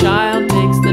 child makes